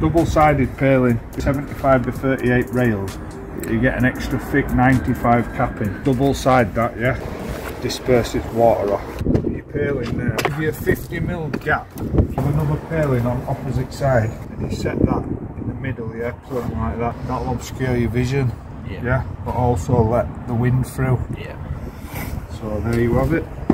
Double-sided paling, 75x38 rails. You get an extra thick 95 capping. Double-side that, yeah? Disperses water off. Put your paling there. Give you a 50mm gap with another paling on opposite side. And you set that in the middle, yeah? Something like that. That'll obscure your vision, yeah? But also let the wind through. Yeah. So there you have it.